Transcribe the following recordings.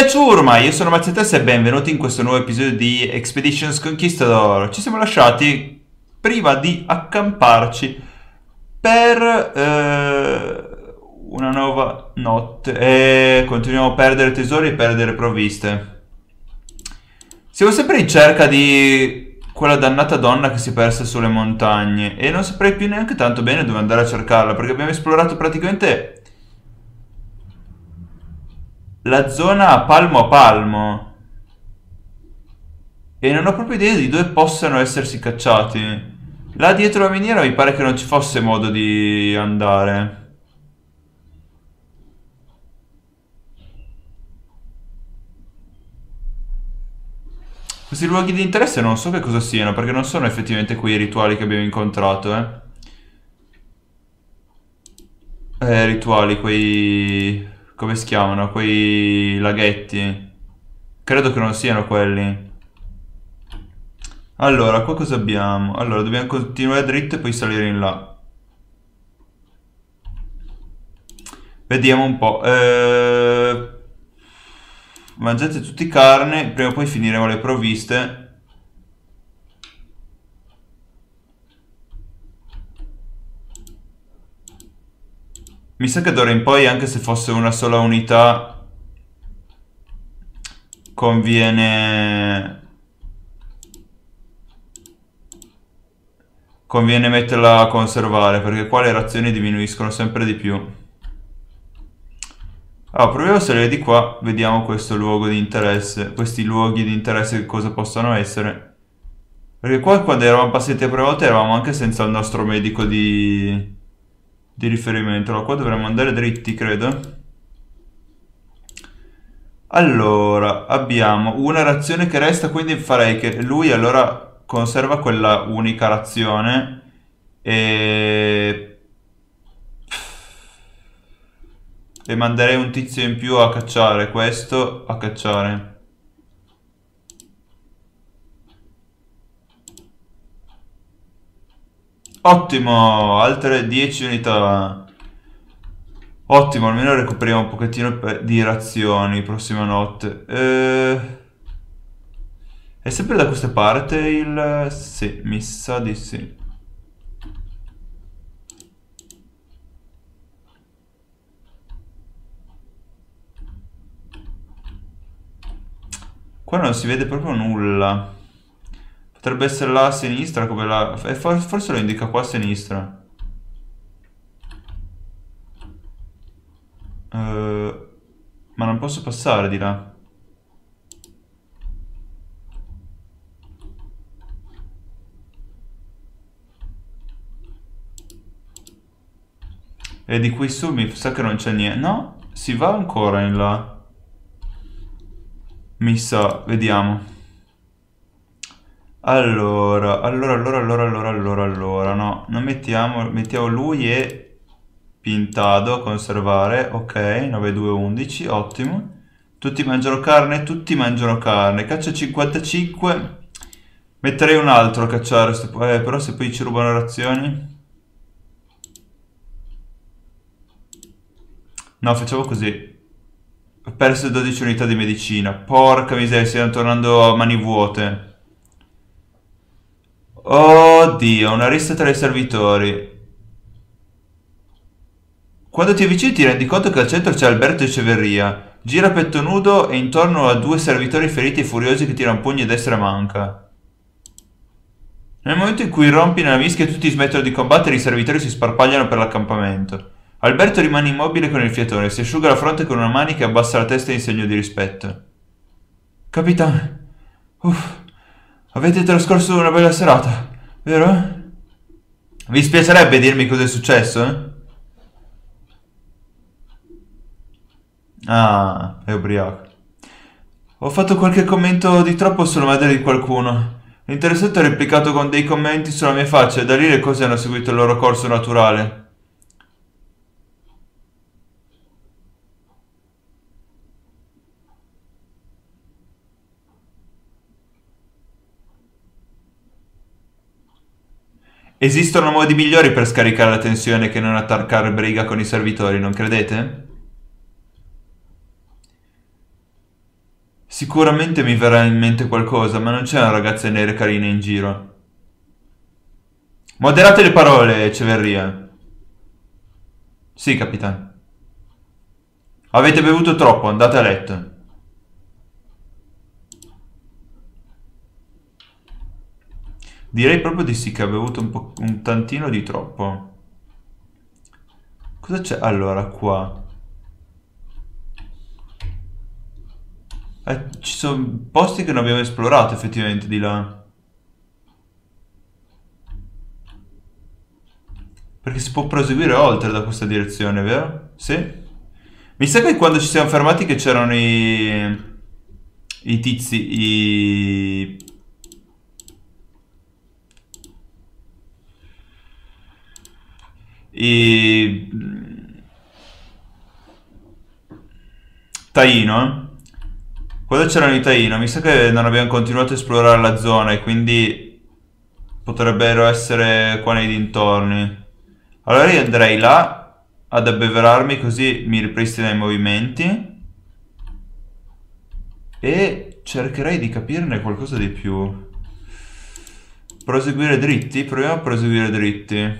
Bella ciurma, io sono Matsetes e benvenuti in questo nuovo episodio di Expeditions Conquistador. Ci siamo lasciati prima di accamparci per una nuova notte e continuiamo a perdere tesori e perdere provviste. Siamo sempre in cerca di quella dannata donna che si perse sulle montagne e non saprei più neanche tanto bene dove andare a cercarla, perché abbiamo esplorato praticamente la zona palmo a palmo e non ho proprio idea di dove possano essersi cacciati. Là dietro la miniera mi pare che non ci fosse modo di andare. Questi luoghi di interesse non so che cosa siano, perché non sono effettivamente quei rituali che abbiamo incontrato, rituali, quei... come si chiamano? Quei laghetti. Credo che non siano quelli. Allora, qua cosa abbiamo? Allora, dobbiamo continuare dritto e poi salire in là. Vediamo un po'. Mangiate tutti carne, prima o poi finiremo le provviste. Mi sa che d'ora in poi, anche se fosse una sola unità, conviene metterla a conservare, perché qua le razioni diminuiscono sempre di più. Allora, proviamo a salire di qua, vediamo questo luogo di interesse, questi luoghi di interesse che cosa possano essere. Perché qua quando eravamo passati la prima volta eravamo anche senza il nostro medico di riferimento. Allora, qua dovremmo andare dritti, credo. Allora, abbiamo una razione che resta, quindi farei che lui allora conserva quella unica razione e manderei un tizio in più a cacciare, questo a cacciare. Ottimo, altre 10 unità. Ottimo, almeno recuperiamo un pochettino di razioni prossima notte. È sempre da questa parte il... sì, mi sa di sì. Qua non si vede proprio nulla. Potrebbe essere là a sinistra, come la... forse lo indica qua a sinistra. Ma non posso passare di là. E di qui su mi sa che non c'è niente. No, si va ancora in là. Mi sa, vediamo. Allora, no, non mettiamo lui e Pintado a conservare, ok, 9, 2, 11, ottimo. Tutti mangiano carne, caccia 55, metterei un altro a cacciare, però se poi ci rubano razioni. No, facciamo così. Ho perso 12 unità di medicina, porca miseria, stiamo tornando a mani vuote. Oddio, una rissa tra i servitori. Quando ti avvicini ti rendi conto che al centro c'è Alberto Echeverría. Gira a petto nudo e intorno a due servitori feriti e furiosi che tirano pugni a destra e manca. Nel momento in cui rompi nella mischia e tutti smettono di combattere, i servitori si sparpagliano per l'accampamento. Alberto rimane immobile con il fiatone, si asciuga la fronte con una manica e abbassa la testa in segno di rispetto. Capitano, uff. Avete trascorso una bella serata, vero? Vi spiacerebbe dirmi cosa è successo? Ah, è ubriaco. Ho fatto qualche commento di troppo sulla madre di qualcuno. L'interessato ha replicato con dei commenti sulla mia faccia e da lì le cose hanno seguito il loro corso naturale. Esistono modi migliori per scaricare la tensione che non attaccare briga con i servitori, non credete? Sicuramente mi verrà in mente qualcosa, ma non c'è una ragazza nera carina in giro. Moderate le parole, Echeverría. Sì, capitano. Avete bevuto troppo, andate a letto. Direi proprio di sì, che ha bevuto un tantino di troppo. Cosa c'è allora qua? Ci sono posti che non abbiamo esplorato effettivamente di là. Perché si può proseguire oltre da questa direzione, vero? Sì. Mi sa che quando ci siamo fermati che c'erano i Taino. Quando c'erano i Taino mi sa che non abbiamo continuato a esplorare la zona e quindi potrebbero essere qua nei dintorni. Allora io andrei là ad abbeverarmi, così mi ripristino i movimenti e cercherei di capirne qualcosa di più. Proseguire dritti? Proviamo a proseguire dritti.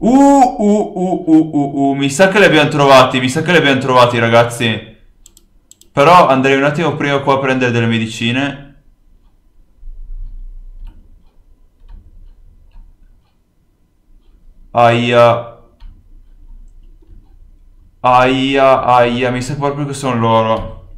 Mi sa che li abbiamo trovati, ragazzi. Però andrei un attimo prima qua a prendere delle medicine. Aia. Aia, aia, mi sa proprio che sono loro.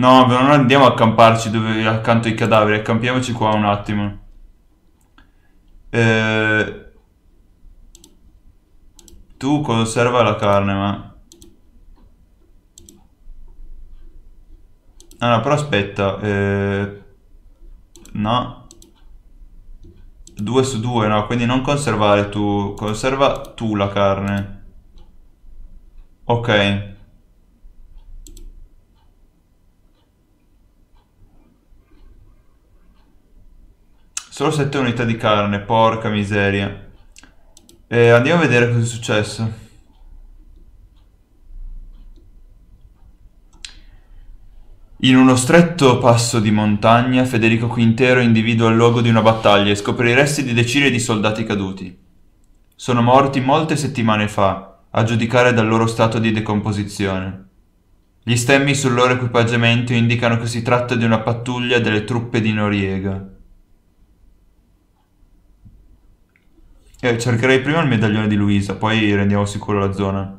No, non andiamo a accamparci dove, accanto ai cadaveri. Accampiamoci qua un attimo. Tu conserva la carne, ma... Ah no, però aspetta. No. 2 su 2, no, quindi non conservare tu. Conserva tu la carne. Ok. Solo 7 unità di carne, porca miseria. Andiamo a vedere cosa è successo. In uno stretto passo di montagna, Federico Quintero individua il luogo di una battaglia e scopre i resti di decine di soldati caduti. Sono morti molte settimane fa, a giudicare dal loro stato di decomposizione. Gli stemmi sul loro equipaggiamento indicano che si tratta di una pattuglia delle truppe di Noriega. Cercherei prima il medaglione di Luisa, poi rendiamo sicuro la zona.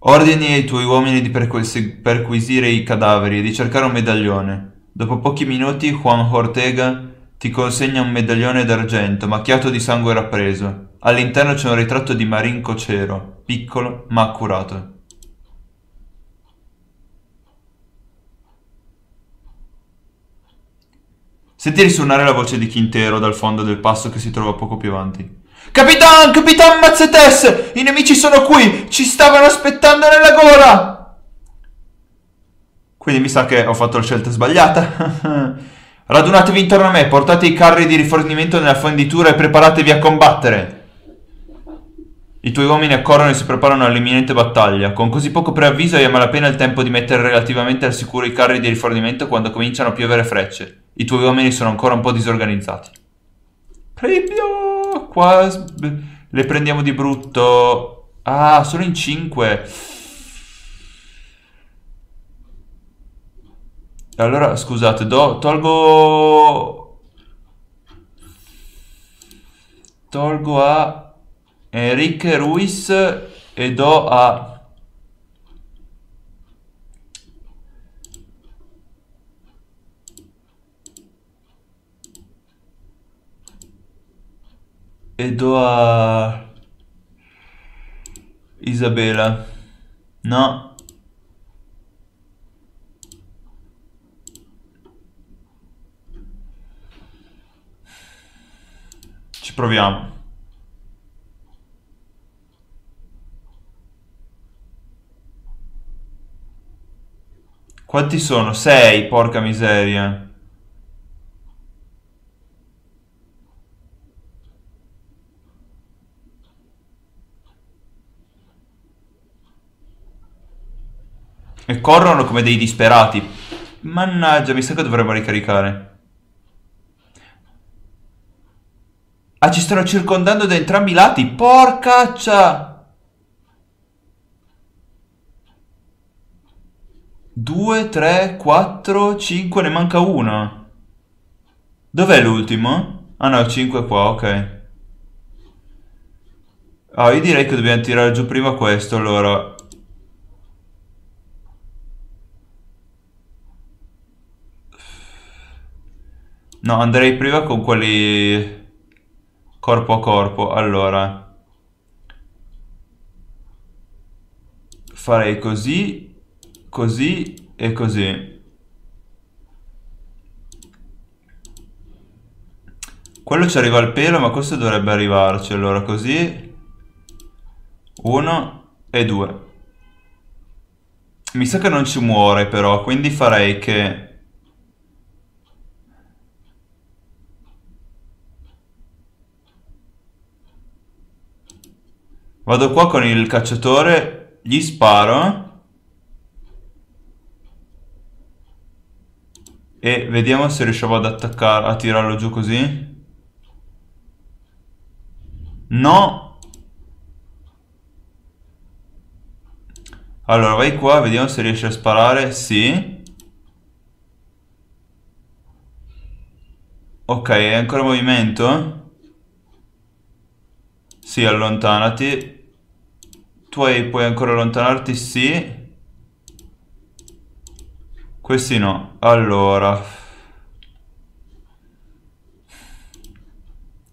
Ordini ai tuoi uomini di perquisire i cadaveri e di cercare un medaglione. Dopo pochi minuti Juan Ortega ti consegna un medaglione d'argento macchiato di sangue rappreso. All'interno c'è un ritratto di Marinco Cero, piccolo ma accurato. Senti risuonare la voce di Quintero dal fondo del passo che si trova poco più avanti. Capitan! Capitan Matsetes! I nemici sono qui! Ci stavano aspettando nella gola! Quindi mi sa che ho fatto la scelta sbagliata. Radunatevi intorno a me, portate i carri di rifornimento nella fonditura e preparatevi a combattere. I tuoi uomini accorrono e si preparano all'imminente battaglia. Con così poco preavviso hai a malapena il tempo di mettere relativamente al sicuro i carri di rifornimento quando cominciano a piovere frecce. I tuoi uomini sono ancora un po' disorganizzati. Previo! Qua le prendiamo di brutto. Ah, sono in 5. Allora, scusate, tolgo a Enrique Ruiz e do a Isabella. No. Ci proviamo. Quanti sono? 6, porca miseria. E corrono come dei disperati. Mannaggia, mi sa che dovremmo ricaricare. Ah, ci stanno circondando da entrambi i lati. Porcaccia! 2, 3, 4, 5. Ne manca uno. Dov'è l'ultimo? Ah no, 5 qua, ok. Ah, io direi che dobbiamo tirare giù prima questo, allora. No, andrei prima con quelli corpo a corpo. Allora farei così, così e così. Quello ci arriva al pelo, ma questo dovrebbe arrivarci. Allora così, 1 e 2. Mi sa che non ci muore però, quindi farei che vado qua con il cacciatore, gli sparo e vediamo se riusciamo ad attaccare, a tirarlo giù così. No. Allora vai qua, vediamo se riesci a sparare, sì. Ok, è ancora in movimento? Sì, allontanati. Tu puoi ancora allontanarti, sì. Questi no. Allora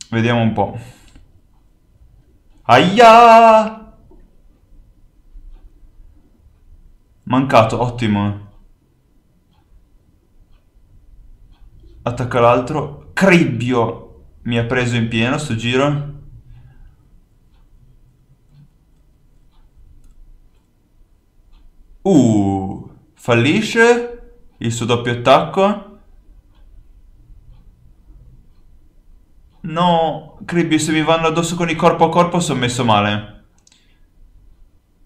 vediamo un po'. Aia! Mancato, ottimo. Attacca l'altro. Cribbio! Mi ha preso in pieno sto giro. Fallisce il suo doppio attacco. No, Cribbio, se mi vanno addosso con i corpo a corpo sono messo male.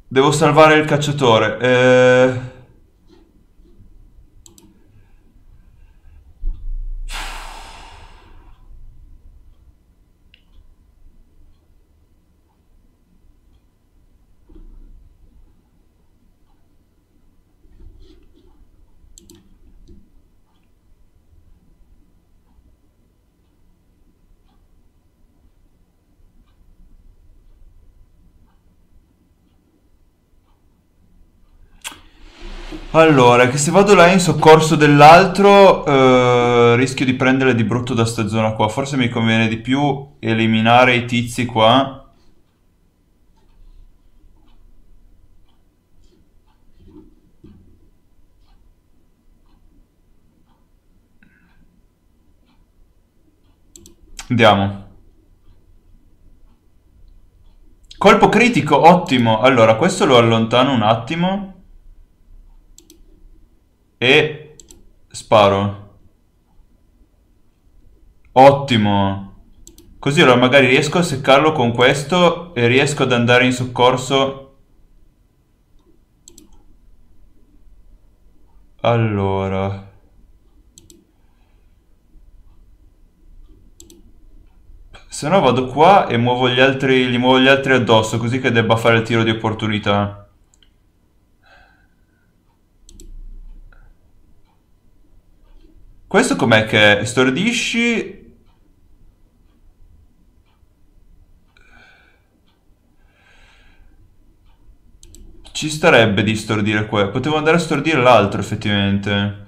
Devo salvare il cacciatore. Allora, che se vado là in soccorso dell'altro rischio di prendere di brutto da sta zona qua. Forse mi conviene di più eliminare i tizi qua. Andiamo. Colpo critico, ottimo. Allora, questo lo allontano un attimo e sparo. Ottimo. Così allora magari riesco a seccarlo con questo e riesco ad andare in soccorso. Allora se no vado qua e muovo gli altri, gli muovo gli altri addosso, così che debba fare il tiro di opportunità. Questo com'è che stordisci? Ci starebbe di stordire qua. Potevo andare a stordire l'altro effettivamente.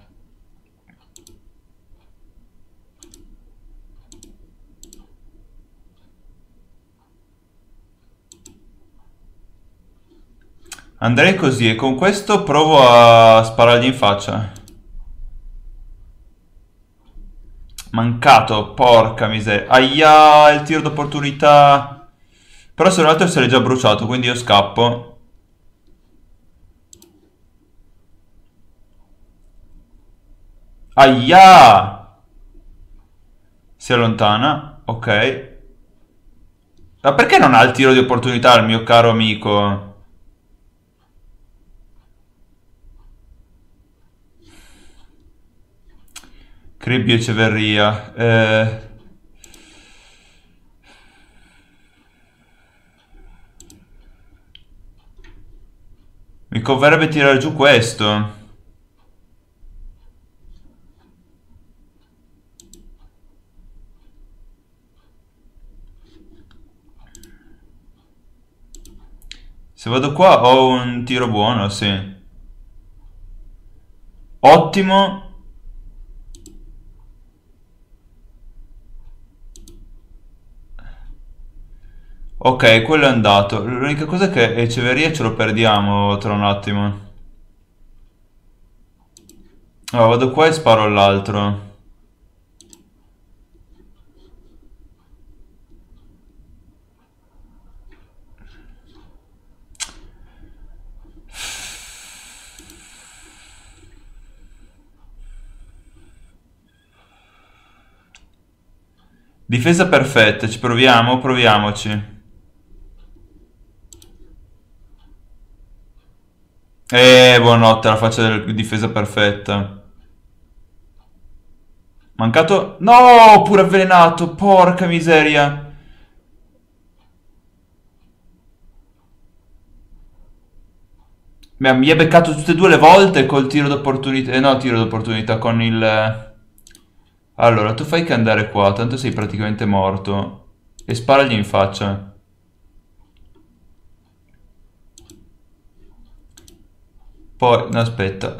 Andrei così e con questo provo a sparargli in faccia. Mancato, porca miseria. Aia, il tiro d'opportunità. Però se un altro se l'è già bruciato, quindi io scappo. Ahia! Si allontana. Ok. Ma perché non ha il tiro di opportunità il mio caro amico? Cribbi Echeverría. Mi converrebbe tirare giù questo. Se vado qua ho un tiro buono, sì. Ottimo. Ok, quello è andato. L'unica cosa è che Echeverría ce lo perdiamo tra un attimo. Allora, vado qua e sparo all'altro. Difesa perfetta, ci proviamo, proviamoci. Buonanotte alla faccia della difesa perfetta. Mancato. No, pure avvelenato. Porca miseria. Beh, mi ha beccato tutte e due le volte col tiro d'opportunità. No, tiro d'opportunità con il... Allora, tu fai che andare qua. Tanto sei praticamente morto. E sparagli in faccia. Poi, no, aspetta,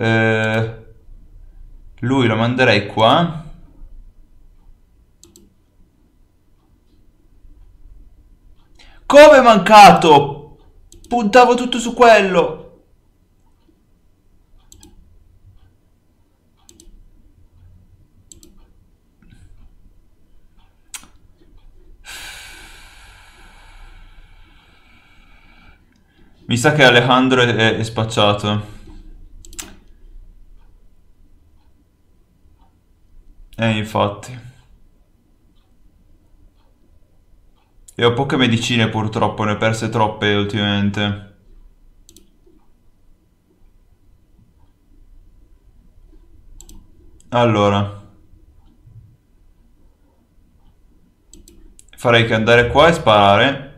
lui lo manderei qua. Come è mancato? Puntavo tutto su quello. Mi sa che Alejandro è spacciato. Infatti. E ho poche medicine purtroppo, ne ho perse troppe ultimamente. Allora. Farei che andare qua e sparare.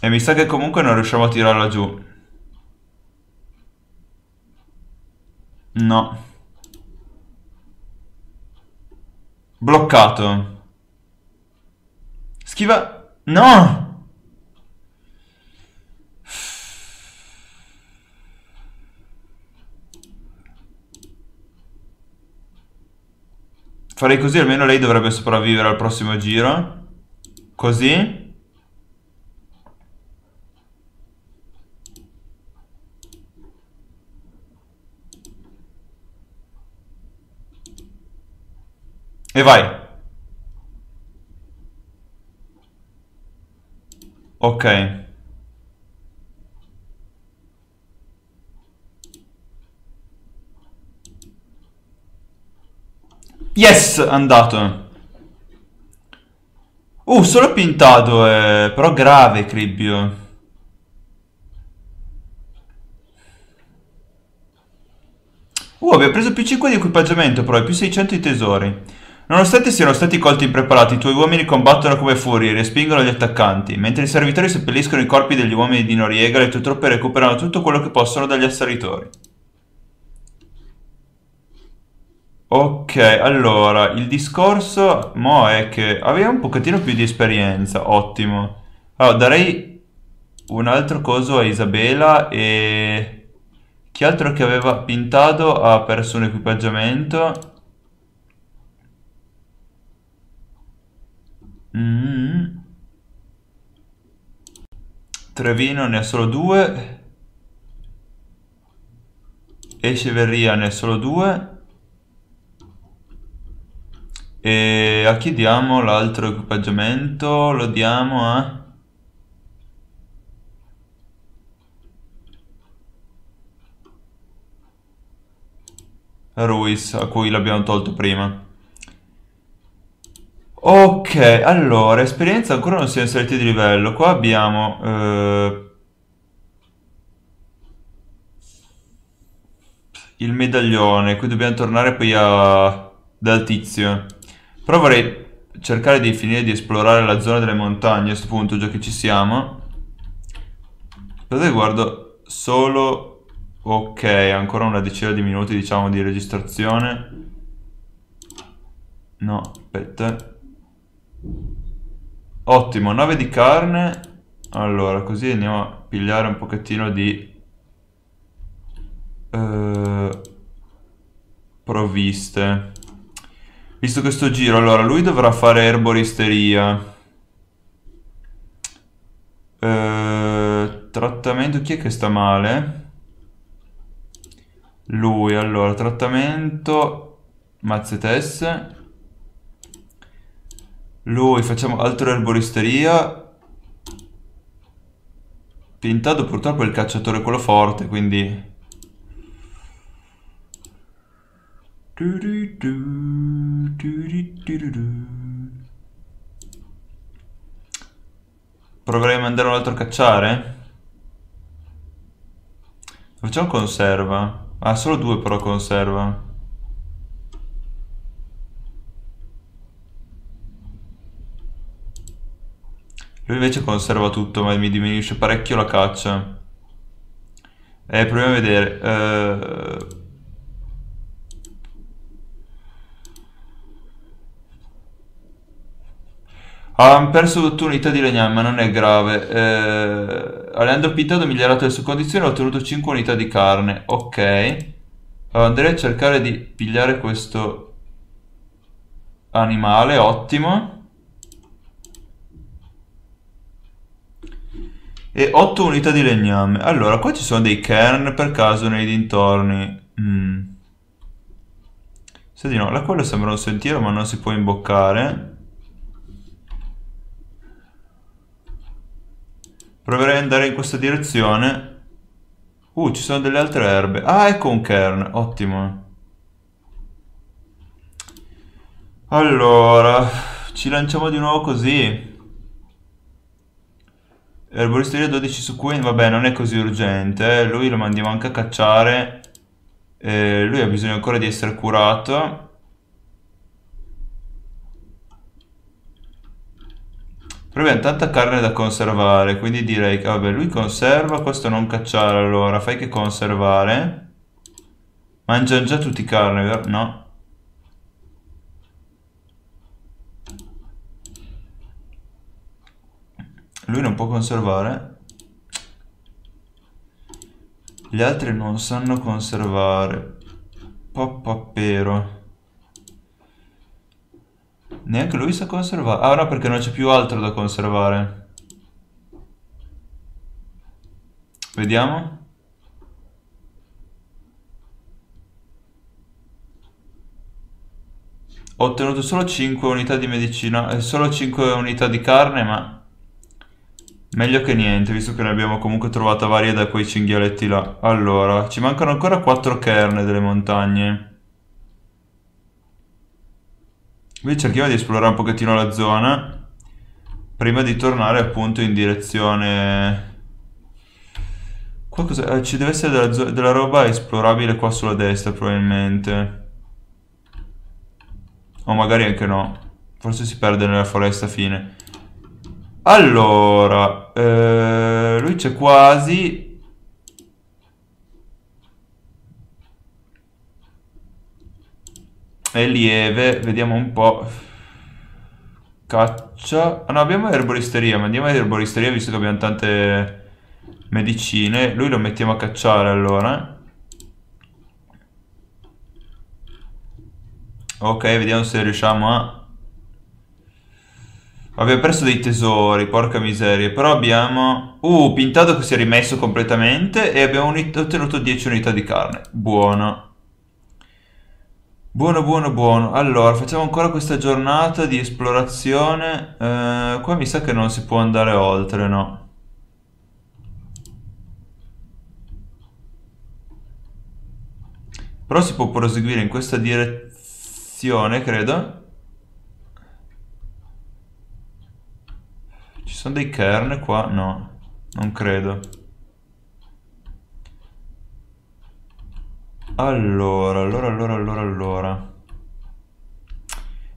E mi sa che comunque non riusciamo a tirarla giù. No. Bloccato. Schiva. No! Farei così, almeno lei dovrebbe sopravvivere al prossimo giro. Così. E vai. Ok. Yes, andato. Solo Pintado, però grave Cribbio. Abbiamo preso più 5 di equipaggiamento, però, e più 600 di tesori. Nonostante siano stati colti impreparati, i tuoi uomini combattono come furie e respingono gli attaccanti. Mentre i servitori seppelliscono i corpi degli uomini di Noriega, le tue truppe recuperano tutto quello che possono dagli assalitori. Ok, allora, il discorso mo è che aveva un pochettino più di esperienza, ottimo. Allora, darei un altro coso a Isabella e... Chi altro che aveva Pintado ha perso un equipaggiamento... Trevino ne ha solo 2. Echeverría ne ha solo 2. E a chi diamo l'altro equipaggiamento? Lo diamo a... Ruiz, a cui l'abbiamo tolto prima. Ok, allora, esperienza ancora non siamo saliti di livello. Qua abbiamo... il medaglione, qui dobbiamo tornare poi a... dal tizio. Però vorrei cercare di finire di esplorare la zona delle montagne a questo punto, già che ci siamo. Aspetta, guardo solo... Ok, ancora una decina di minuti, diciamo, di registrazione. No, aspetta. Ottimo, 9 di carne. Allora, così andiamo a pigliare un pochettino di... provviste. Visto questo giro, allora, lui dovrà fare erboristeria. Trattamento, chi è che sta male? Lui, allora, trattamento Matsetes. Lui, facciamo altro erboristeria. Pintado purtroppo è il cacciatore, quello forte, quindi... Proverei a mandare un altro a cacciare. Facciamo conserva. Ah, solo due però conserva. Lui invece conserva tutto, ma mi diminuisce parecchio la caccia. Proviamo a vedere. Ha perso unità di legname, ma non è grave. Alejandro Pintado ha migliorato le sue condizioni, ha ottenuto 5 unità di carne. Ok. Allora, andrei a cercare di pigliare questo animale, ottimo. E 8 unità di legname. Allora, qua ci sono dei cairn per caso nei dintorni? Se di no, là quello sembra un sentiero, ma non si può imboccare. Proverei ad andare in questa direzione. Ci sono delle altre erbe. Ah, ecco un cairn, ottimo. Allora, ci lanciamo di nuovo così. Erboristeria 12 su cui, vabbè, non è così urgente. Lui lo mandiamo anche a cacciare. Lui ha bisogno ancora di essere curato. Però abbiamo tanta carne da conservare, quindi direi che, vabbè, lui conserva, questo non cacciare, allora, fai che conservare. Mangiano già tutti carne, vero? No. Lui non può conservare. Gli altri non sanno conservare. Pappapero. Neanche lui sa conservare. Ah no, perché non c'è più altro da conservare. Vediamo. Ho ottenuto solo 5 unità di medicina e solo 5 unità di carne, ma meglio che niente, visto che ne abbiamo comunque trovata varie da quei cinghialetti là. Allora, ci mancano ancora 4 cairn delle montagne. Quindi cerchiamo di esplorare un pochettino la zona prima di tornare appunto in direzione... Qua cosa... ci deve essere della roba esplorabile qua sulla destra probabilmente. O magari anche no. Forse si perde nella foresta fine. Allora... lui c'è quasi... è lieve, vediamo un po'. Caccia. Ah no, abbiamo erboristeria, ma andiamo a erboristeria visto che abbiamo tante medicine. Lui lo mettiamo a cacciare allora. Ok, vediamo se riusciamo a... Abbiamo perso dei tesori, porca miseria. Però abbiamo... Pintado che si è rimesso completamente e abbiamo ottenuto 10 unità di carne. Buono. Buono, buono, buono. Allora, facciamo ancora questa giornata di esplorazione. Qua mi sa che non si può andare oltre, no? Però si può proseguire in questa direzione, credo. Ci sono dei cairn qua? No, non credo. Allora.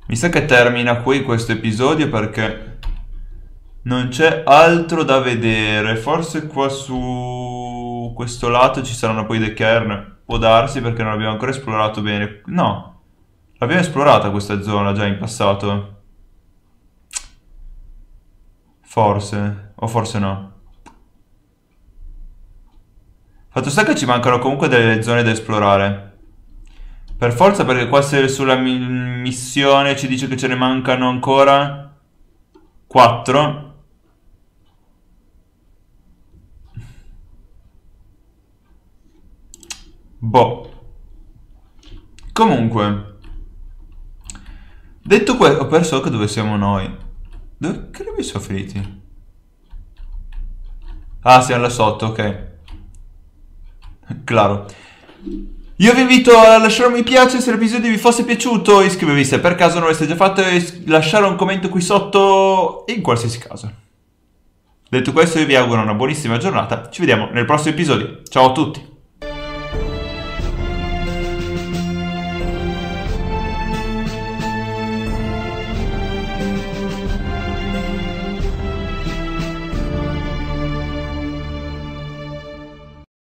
Mi sa che termina qui questo episodio perché non c'è altro da vedere. Forse qua su questo lato ci saranno poi dei cairn. Può darsi perché non abbiamo ancora esplorato bene. No, l'abbiamo esplorata questa zona già in passato. Forse, o forse no. Fatto sta che ci mancano comunque delle zone da esplorare. Per forza, perché qua se sulla missione ci dice che ce ne mancano ancora 4. Boh. Comunque, detto questo, ho perso anche dove siamo noi. Dove credo siamo finiti? Ah, siamo là sotto, ok. Claro. Io vi invito a lasciare un mi piace se l'episodio vi fosse piaciuto. Iscrivetevi se per caso non l'aveste già fatto e lasciare un commento qui sotto in qualsiasi caso. Detto questo, io vi auguro una buonissima giornata. Ci vediamo nel prossimo episodio. Ciao a tutti.